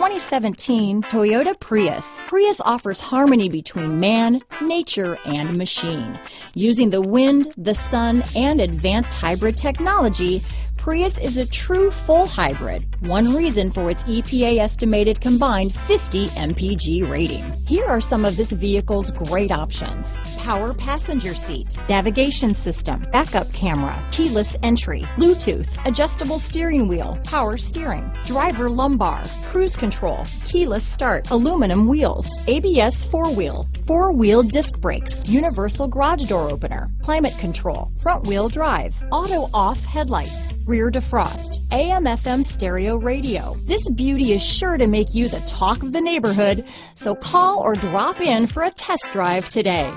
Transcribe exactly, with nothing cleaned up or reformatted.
twenty seventeen Toyota Prius. Prius offers harmony between man, nature, and machine. Using the wind, the sun, and advanced hybrid technology, Prius is a true full hybrid, one reason for its E P A estimated combined fifty M P G rating. Here are some of this vehicle's great options: power passenger seat, navigation system, backup camera, keyless entry, Bluetooth, adjustable steering wheel, power steering, driver lumbar, cruise control, keyless start, aluminum wheels, A B S four-wheel, four-wheel disc brakes, universal garage door opener, climate control, front-wheel drive, auto-off headlights, rear defrost, A M F M stereo radio. This beauty is sure to make you the talk of the neighborhood, so call or drop in for a test drive today.